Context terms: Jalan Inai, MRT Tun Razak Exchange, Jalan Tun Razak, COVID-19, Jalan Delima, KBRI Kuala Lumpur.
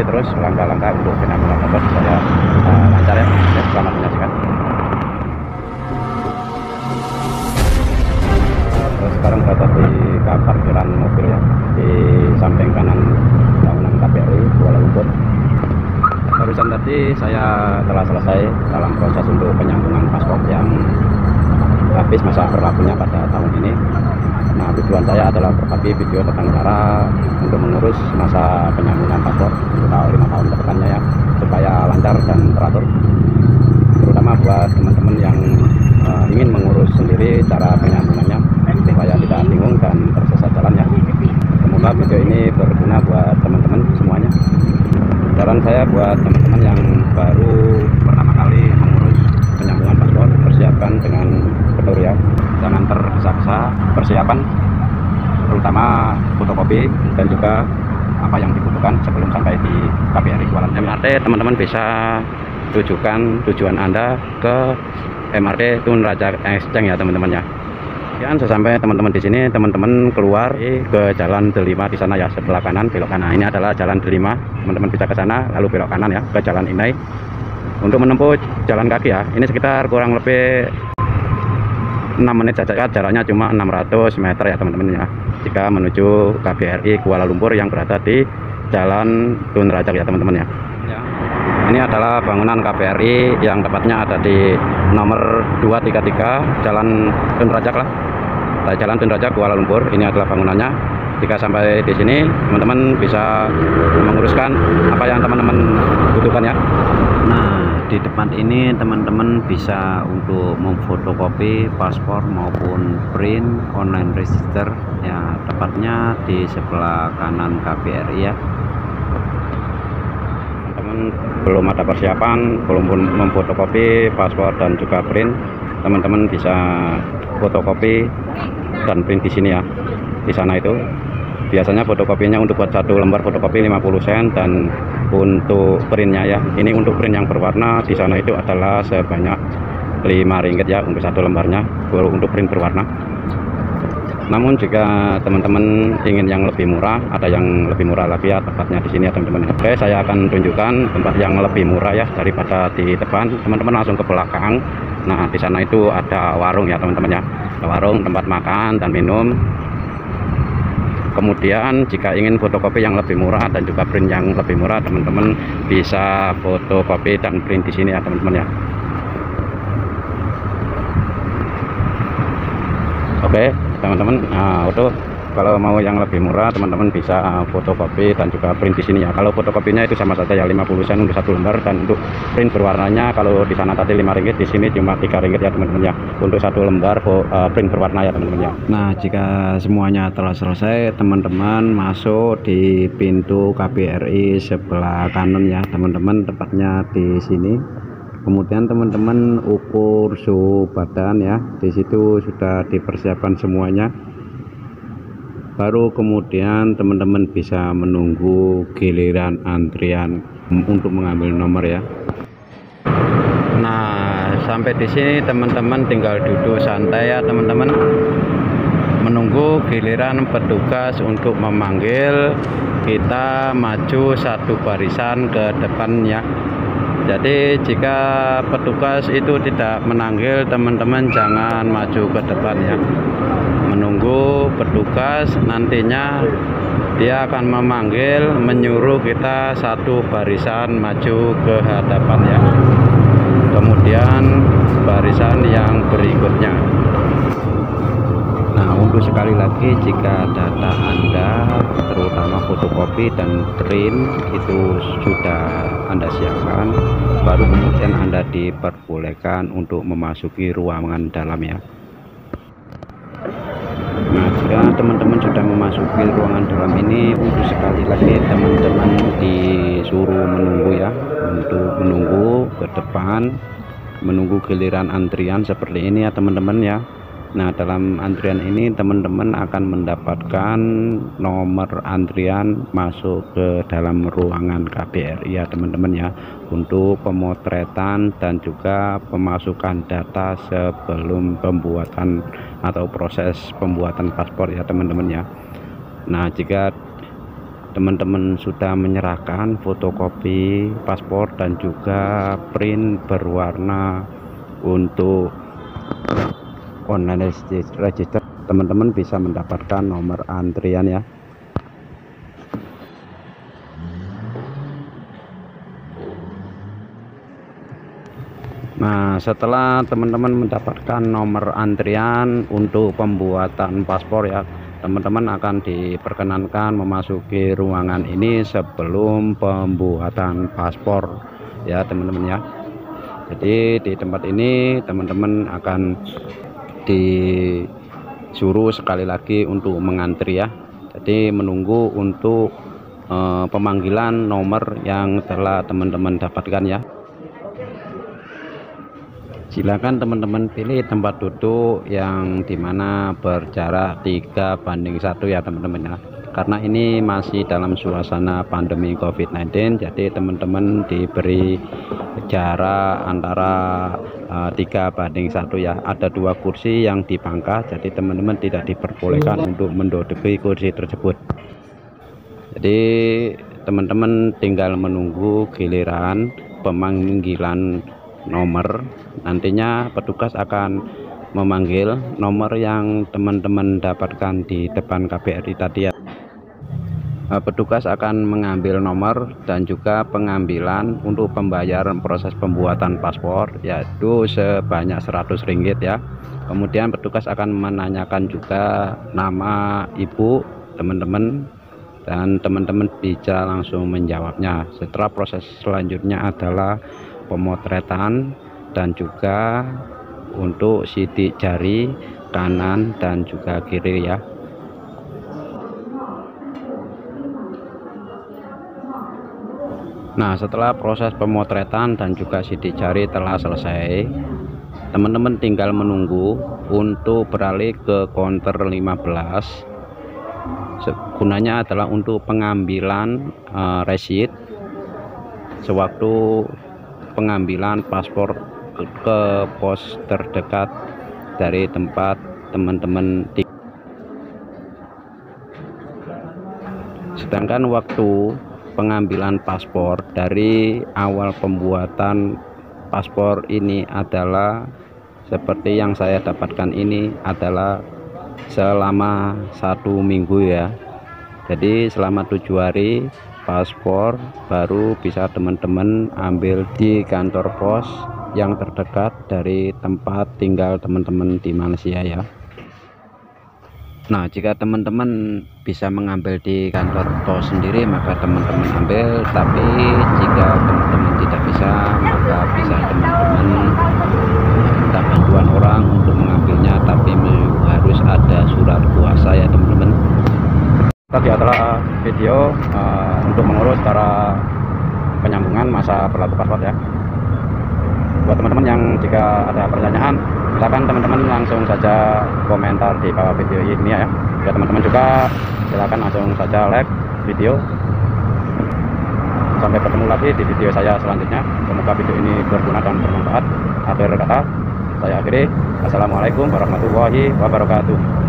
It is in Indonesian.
ikuti terus langkah-langkah untuk fenomena motor supaya lancar ya. Selamat menyaksikan. Terus sekarang berada di parkiran mobil ya, di samping kanan bangunan KBRI Kuala Lumpur. Barusan tadi saya telah selesai dalam proses untuk penyambungan paspor yang habis masa berlakunya pada tahun ini. Nah, tujuan saya adalah berbagi video tentang cara untuk mengurus masa penyambungan paspor untuk 5 tahun ke depannya ya, supaya lancar dan teratur. Terutama buat teman-teman yang ingin mengurus sendiri cara penyambungannya supaya tidak bingung dan tersesat jalan ya. Semoga video ini berguna buat teman-teman semuanya. Saran saya buat teman-teman yang baru pertama kali mengurus penyambungan paspor, persiapkan dengan benar ya. Jangan tergesa-gesa, persiapan terutama fotokopi dan juga apa yang dibutuhkan sebelum sampai di KBRI Kuala Lumpur. MRT teman-teman bisa tujukan tujuan Anda ke MRT Tun Razak Exchange ya teman-teman ya. Sekian sesampai teman-teman di sini, teman-teman keluar ke Jalan Delima di sana ya, sebelah kanan belok kanan. Ini adalah Jalan Delima, teman-teman bisa ke sana lalu belok kanan ya ke Jalan Inai untuk menempuh jalan kaki ya. Ini sekitar kurang lebih 6 menit saja, jaraknya cuma 600 meter ya teman-teman ya, jika menuju KBRI Kuala Lumpur yang berada di Jalan Tun Razak ya teman-teman ya. Ini adalah bangunan KBRI yang tepatnya ada di nomor 233 Jalan Tun Razak lah, Jalan Tun Razak Kuala Lumpur. Ini adalah bangunannya. Jika sampai di sini teman-teman bisa menguruskan apa yang teman-teman butuhkan ya. Nah, di depan ini teman-teman bisa untuk memfotokopi paspor maupun print online register ya, tepatnya di sebelah kanan KBRI ya. Teman-teman belum ada persiapan, belum memfotokopi paspor dan juga print, teman-teman bisa fotokopi dan print di sini ya. Di sana itu biasanya fotokopinya untuk buat satu lembar fotokopi 50 sen, dan untuk printnya ya, ini untuk print yang berwarna di sana itu adalah sebanyak 5 ringgit ya untuk satu lembarnya untuk print berwarna. Namun jika teman-teman ingin yang lebih murah, ada yang lebih murah lagi ya tempatnya di sini ya teman-teman. Oke, saya akan tunjukkan tempat yang lebih murah ya daripada di depan. Teman-teman langsung ke belakang. Nah, di sana itu ada warung ya teman-teman ya, ada warung, tempat makan dan minum. Kemudian jika ingin fotokopi yang lebih murah dan juga print yang lebih murah, teman-teman bisa fotokopi dan print di sini ya teman-teman ya. Oke teman-teman, nah itu kalau mau yang lebih murah teman-teman bisa fotokopi dan juga print di sini ya. Kalau fotokopinya itu sama saja ya, 50 sen untuk satu lembar, dan untuk print berwarnanya kalau di sana tadi 5 ringgit, di sini cuma 3 ringgit ya teman-teman ya untuk satu lembar print berwarna ya teman-teman ya. Nah, jika semuanya telah selesai, teman-teman masuk di pintu KBRI sebelah kanan ya teman-teman, tepatnya di sini. Kemudian teman-teman ukur suhu badan ya, di situ sudah dipersiapkan semuanya. Baru kemudian teman-teman bisa menunggu giliran antrian untuk mengambil nomor ya. Nah, sampai di sini teman-teman tinggal duduk santai ya teman-teman, menunggu giliran petugas untuk memanggil kita maju satu barisan ke depan ya. Jadi jika petugas itu tidak menanggil, teman-teman jangan maju ke depan ya, menunggu petugas. Nantinya dia akan memanggil, menyuruh kita satu barisan maju ke hadapan ya, kemudian barisan yang berikutnya. Nah, untuk sekali lagi jika data Anda terutama fotokopi dan print itu sudah Anda siapkan, baru kemudian Anda diperbolehkan untuk memasuki ruangan dalam ya. Nah, jika teman-teman sudah memasuki ruangan dalam ini, untuk sekali lagi teman-teman disuruh menunggu ya, untuk menunggu ke depan, menunggu giliran antrian seperti ini ya teman-teman ya. Nah, dalam antrian ini teman-teman akan mendapatkan nomor antrian masuk ke dalam ruangan KBRI ya teman-teman ya, untuk pemotretan dan juga pemasukan data sebelum pembuatan atau proses pembuatan paspor ya teman-teman ya. Nah, jika teman-teman sudah menyerahkan fotokopi paspor dan juga print berwarna untuk online register, teman-teman bisa mendapatkan nomor antrian ya. Nah, setelah teman-teman mendapatkan nomor antrian untuk pembuatan paspor ya, teman-teman akan diperkenankan memasuki ruangan ini sebelum pembuatan paspor ya teman-teman ya. Jadi di tempat ini teman-teman akan disuruh sekali lagi untuk mengantri ya. Jadi menunggu untuk pemanggilan nomor yang telah teman-teman dapatkan ya. Silakan teman-teman pilih tempat duduk yang dimana berjarak 3:1 ya teman-teman ya, karena ini masih dalam suasana pandemi COVID-19, jadi teman-teman diberi jarak antara 3:1 ya. Ada 2 kursi yang dipangkas, jadi teman-teman tidak diperbolehkan untuk menduduki kursi tersebut. Jadi teman-teman tinggal menunggu giliran pemanggilan nomor. Nantinya petugas akan memanggil nomor yang teman-teman dapatkan di depan KBRI tadi ya. Petugas akan mengambil nomor dan juga pengambilan untuk pembayaran proses pembuatan paspor yaitu sebanyak Rp100 ya. Kemudian petugas akan menanyakan juga nama ibu teman-teman dan teman-teman bisa langsung menjawabnya. Setelah proses selanjutnya adalah pemotretan dan juga untuk sidik jari kanan dan juga kiri ya. Nah, setelah proses pemotretan dan juga sidik jari telah selesai, teman-teman tinggal menunggu untuk beralih ke counter 15. Gunanya adalah untuk pengambilan resit sewaktu pengambilan paspor ke pos terdekat dari tempat teman-teman. Sedangkan waktu pengambilan paspor dari awal pembuatan paspor ini adalah seperti yang saya dapatkan ini adalah selama 1 minggu ya. Jadi selama 7 hari paspor baru bisa teman-teman ambil di kantor pos yang terdekat dari tempat tinggal teman-teman di Malaysia ya. Nah, jika teman-teman bisa mengambil di kantor pos sendiri maka teman-teman ambil, tapi jika teman-teman tidak bisa maka bisa teman-teman minta bantuan orang untuk mengambilnya, tapi harus ada surat kuasa ya teman-teman. Tadi adalah video untuk mengurus cara penyambungan masa berlaku paspor ya. Buat teman-teman yang jika ada pertanyaan, silakan teman-teman langsung saja komentar di bawah video ini ya. Buat teman-teman juga silakan langsung saja like video. Sampai bertemu lagi di video saya selanjutnya. Semoga video ini berguna dan bermanfaat. Akhir kata, saya akhiri. Assalamualaikum warahmatullahi wabarakatuh.